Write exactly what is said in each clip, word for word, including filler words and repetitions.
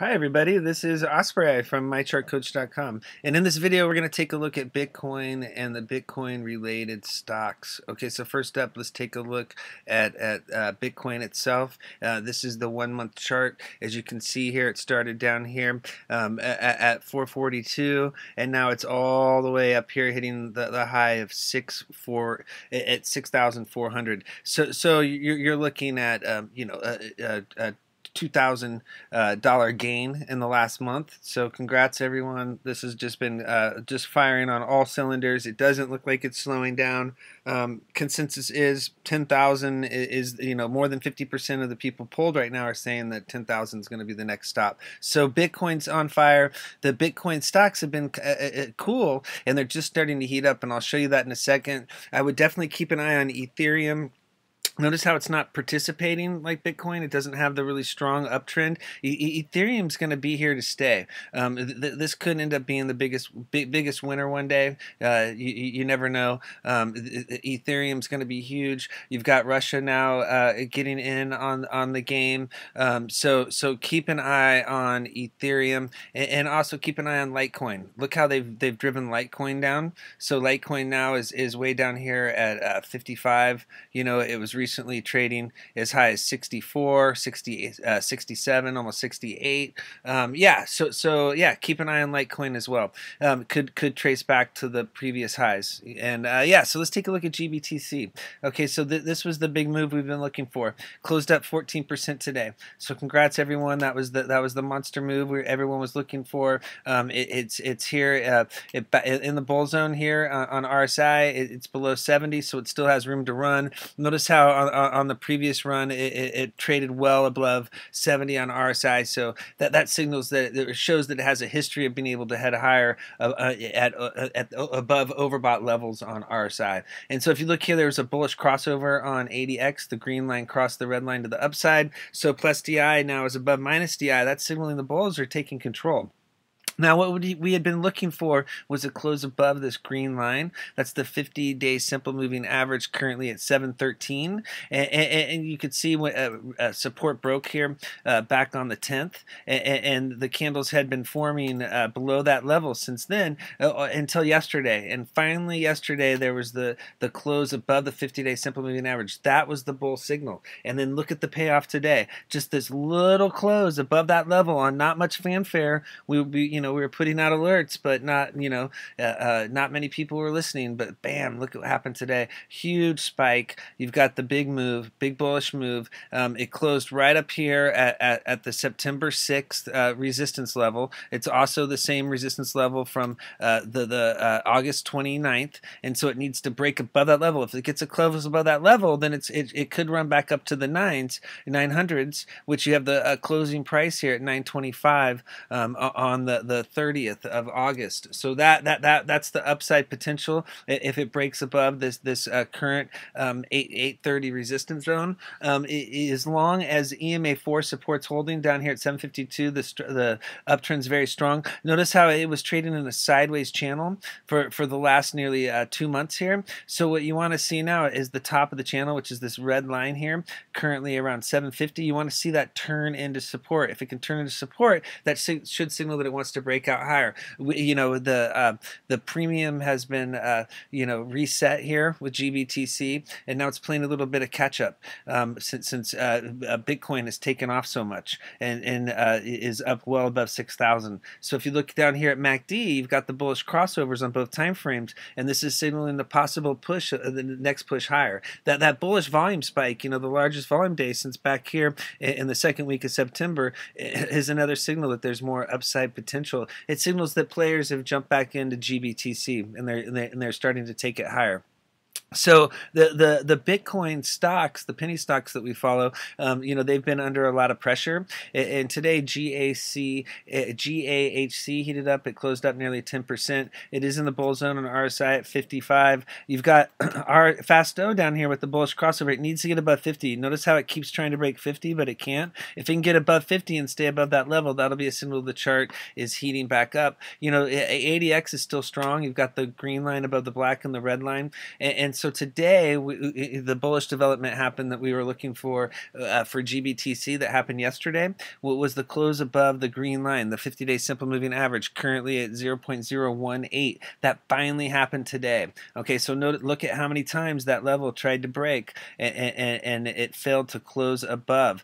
Hi everybody, this is Osprey from my chart coach dot com, and in this video we're going to take a look at Bitcoin and the Bitcoin related stocks. Okay, so first up, let's take a look at, at uh, Bitcoin itself. Uh, this is the one month chart. As you can see here, it started down here um, at, at four forty-two, and now it's all the way up here hitting the, the high of six four at six thousand four hundred. So, so you're, you're looking at um, you know a, a, a two thousand dollar uh, gain in the last month. So congrats everyone. This has just been uh, just firing on all cylinders. It doesn't look like it's slowing down. Um, consensus is ten thousand is, you know, more than fifty percent of the people polled right now are saying that ten thousand is going to be the next stop. So Bitcoin's on fire. The Bitcoin stocks have been uh, cool, and they're just starting to heat up, and I'll show you that in a second. I would definitely keep an eye on Ethereum. Notice how it's not participating like Bitcoin. It doesn't have the really strong uptrend. E Ethereum's going to be here to stay. Um, th this could end up being the biggest big, biggest winner one day. Uh, you, you never know. Um, Ethereum's going to be huge. You've got Russia now uh, getting in on on the game. Um, so so keep an eye on Ethereum, and, and also keep an eye on Litecoin. Look how they've they've driven Litecoin down. So Litecoin now is is way down here at uh, fifty-five. You know, it was recently Recently trading as high as sixty-four, sixty, uh, sixty-seven, almost sixty-eight. Um, yeah, so so yeah, keep an eye on Litecoin as well. Um, could could trace back to the previous highs. And uh, yeah, so let's take a look at G B T C. Okay, so th this was the big move we've been looking for. Closed up fourteen percent today. So congrats everyone. That was the that was the monster move where everyone was looking for. Um, it, it's it's here uh, it, in the bull zone here uh, on R S I. It, it's below seventy, so it still has room to run. Notice how. On, on the previous run, it, it, it traded well above seventy on R S I, so that that signals that it shows that it has a history of being able to head higher uh, uh, at, uh, at uh, above overbought levels on R S I. And so, if you look here, there was a bullish crossover on A D X. The green line crossed the red line to the upside, so plus D I now is above minus D I. That's signaling the bulls are taking control. Now, what we had been looking for was a close above this green line. That's the fifty-day simple moving average, currently at seven thirteen. And, and, and you could see when, uh, uh, support broke here uh, back on the tenth. And, and the candles had been forming uh, below that level since then uh, until yesterday. And finally, yesterday, there was the, the close above the fifty-day simple moving average. That was the bull signal. And then look at the payoff today. Just this little close above that level on not much fanfare. We would be, you know, we were putting out alerts, but not, you know, uh, uh, not many people were listening. But bam, look what happened today. Huge spike. You've got the big move, big bullish move. Um, it closed right up here at, at, at the September sixth uh, resistance level. It's also the same resistance level from uh, the, the uh, August twenty-ninth, and so it needs to break above that level. If it gets a close above that level, then it's it, it could run back up to the nines, nine hundreds, which you have the uh, closing price here at nine twenty-five um, on the, the thirtieth of August. So that that that that's the upside potential if it breaks above this this uh, current um, eight thirty resistance zone. Um, it, it, as long as E M A four supports holding down here at seven fifty-two, the the uptrend's very strong. Notice how it was trading in a sideways channel for for the last nearly uh, two months here. So what you want to see now is the top of the channel, which is this red line here, currently around seven fifty. You want to see that turn into support. If it can turn into support, that sig- should signal that it wants to break break out higher. We, you know, the uh, the premium has been uh, you know, reset here with G B T C, and now it's playing a little bit of catch up um, since since uh, Bitcoin has taken off so much and and uh, is up well above six thousand. So if you look down here at M A C D, you've got the bullish crossovers on both time frames, and this is signaling the possible push, uh, the next push higher. That that bullish volume spike, you know, the largest volume day since back here in the second week of September, is another signal that there's more upside potential. It signals that players have jumped back into G B T C, and they're, and they're, and they're starting to take it higher. So the, the the Bitcoin stocks, the penny stocks that we follow, um, you know, they've been under a lot of pressure. And, and today, G A C, uh, G A H C heated up. It closed up nearly ten percent. It is in the bull zone on R S I at fifty-five. You've got our Fasto down here with the bullish crossover. It needs to get above fifty. Notice how it keeps trying to break fifty, but it can't. If it can get above fifty and stay above that level, that'll be a signal the chart is heating back up. You know, A D X is still strong. You've got the green line above the black and the red line, and, and so today we, the bullish development happened that we were looking for uh, for G B T C that happened yesterday. What was the close above the green line, the fifty-day simple moving average, currently at zero point zero one eight. That finally happened today. Okay, so note, look at how many times that level tried to break and, and, and it failed to close above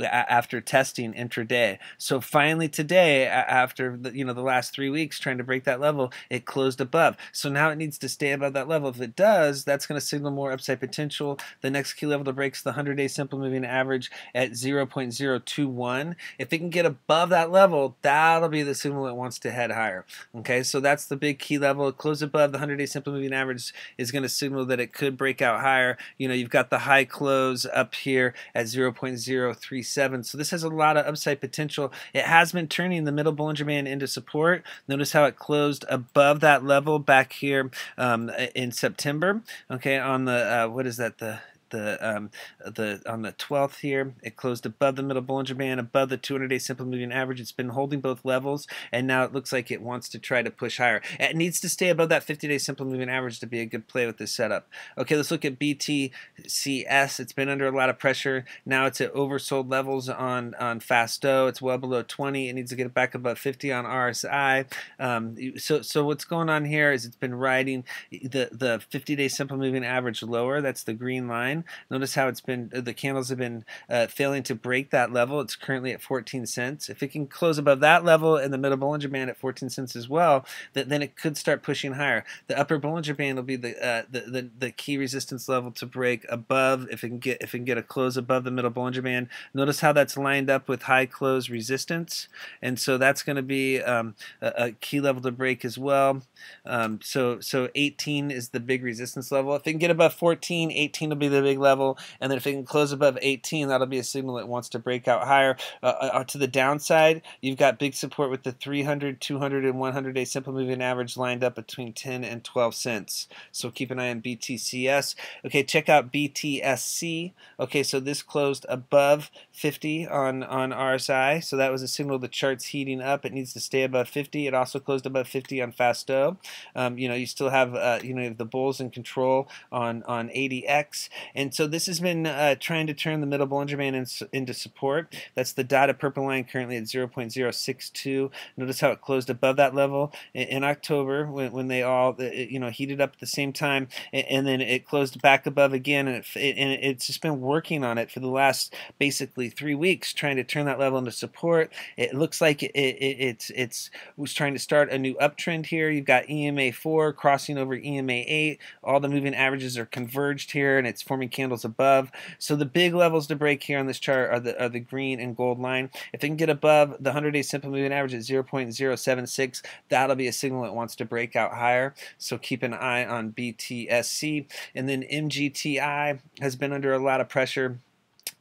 after testing intraday. So finally today, after the, you know the last three weeks trying to break that level, it closed above. So now it needs to stay above that level. If it does, that's going to signal more upside potential. The next key level that breaks the hundred-day simple moving average at zero point zero two one. If it can get above that level, that'll be the signal it wants to head higher. Okay, so that's the big key level. Close above the hundred-day simple moving average is going to signal that it could break out higher. You know, you've got the high close up here at zero point zero three seven. So this has a lot of upside potential. It has been turning the middle Bollinger Band into support. Notice how it closed above that level back here um, in September. Okay, on the uh, what is that the The, um, the on the twelfth here, it closed above the middle Bollinger Band, above the two hundred-day simple moving average. It's been holding both levels, and now it looks like it wants to try to push higher. It needs to stay above that fifty-day simple moving average to be a good play with this setup. Okay, let's look at B T C S. It's been under a lot of pressure. Now it's at oversold levels on on Fasto. It's well below twenty. It needs to get back above fifty on R S I. Um, so so what's going on here is it's been riding the the fifty-day simple moving average lower. That's the green line. Notice how it's been, the candles have been uh, failing to break that level. It's currently at fourteen cents. If it can close above that level and the middle Bollinger Band at fourteen cents as well, th then it could start pushing higher. The upper Bollinger Band will be the, uh, the the the key resistance level to break above. If it can get if it can get a close above the middle Bollinger Band, notice how that's lined up with high close resistance, and so that's going to be um, a, a key level to break as well. Um, so so eighteen is the big resistance level. If it can get above fourteen, eighteen will be the big level, and then if it can close above eighteen, that'll be a signal it wants to break out higher. Uh, uh, to the downside, you've got big support with the three hundred, two hundred, and hundred-day simple moving average lined up between ten and twelve cents. So keep an eye on B T C S. Okay, check out B T S C. Okay, so this closed above fifty on on R S I, so that was a signal the chart's heating up. It needs to stay above fifty. It also closed above fifty on Fasto. Um, you know, you still have uh, you know you have the bulls in control on on A D X. And And so this has been uh, trying to turn the middle Bollinger Band in, into support. That's the dotted purple line, currently at zero point zero six two. Notice how it closed above that level in, in October when, when they all you know heated up at the same time, and, and then it closed back above again. And, it, it, and it's just been working on it for the last basically three weeks, trying to turn that level into support. It looks like it, it, it's it's was trying to start a new uptrend here. You've got E M A four crossing over E M A eight. All the moving averages are converged here, and it's forming candles above. So the big levels to break here on this chart are the, are the green and gold line. If it can get above the hundred-day simple moving average at zero point zero seven six, that'll be a signal it wants to break out higher. So keep an eye on B T S C. And then M G T I has been under a lot of pressure.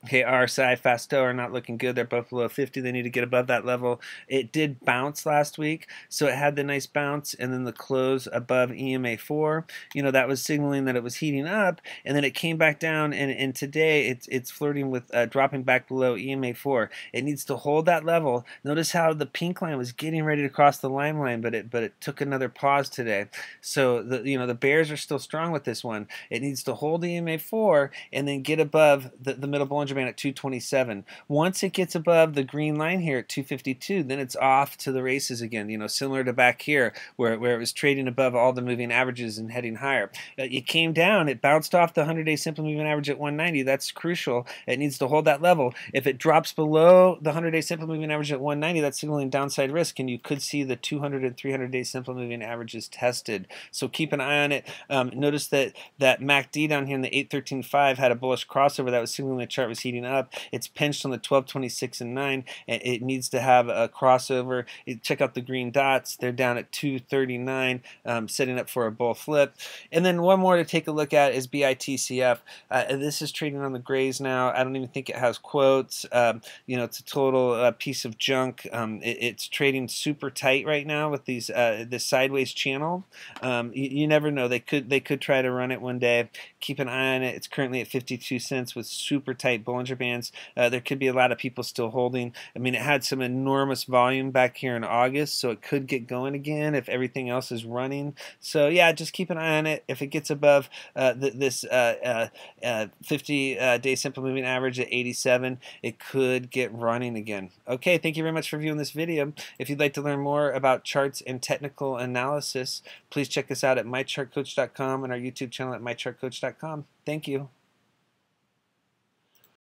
Okay, R S I, Fasto are not looking good. They're both below fifty. They need to get above that level. It did bounce last week, so it had the nice bounce, and then the close above E M A four. You know, that was signaling that it was heating up, and then it came back down, and, and today it's it's flirting with uh, dropping back below E M A four. It needs to hold that level. Notice how the pink line was getting ready to cross the lime line, but it but it took another pause today. So, the you know, the bears are still strong with this one. It needs to hold E M A four and then get above the, the middle Bollinger Band at two twenty-seven. Once it gets above the green line here at two fifty-two, then it's off to the races again, you know, similar to back here where, where it was trading above all the moving averages and heading higher. Uh, it came down. It bounced off the hundred-day simple moving average at one ninety. That's crucial. It needs to hold that level. If it drops below the hundred-day simple moving average at one ninety, that's signaling downside risk, and you could see the two hundred and three hundred-day simple moving averages tested. So keep an eye on it. Um, notice that that M A C D down here in the eight thirteen five had a bullish crossover. That was signaling the chart was heating up. It's pinched on the twelve twenty-six and nine, and it needs to have a crossover. It, check out the green dots. They're down at two thirty-nine, um, setting up for a bull flip. And then one more to take a look at is B I T C F. Uh, this is trading on the grays now. I don't even think it has quotes. Um, you know, it's a total uh, piece of junk. Um, it, it's trading super tight right now with these uh, this sideways channel. Um, you, you never know. They could they could try to run it one day. Keep an eye on it. It's currently at fifty-two cents with super tight bull Bollinger Bands. Uh, there could be a lot of people still holding. I mean, it had some enormous volume back here in August, so it could get going again if everything else is running. So yeah, just keep an eye on it. If it gets above uh, th this uh, uh, uh, fifty-day uh, simple moving average at eighty-seven, it could get running again. Okay, thank you very much for viewing this video. If you'd like to learn more about charts and technical analysis, please check us out at my chart coach dot com and our YouTube channel at my chart coach dot com. Thank you.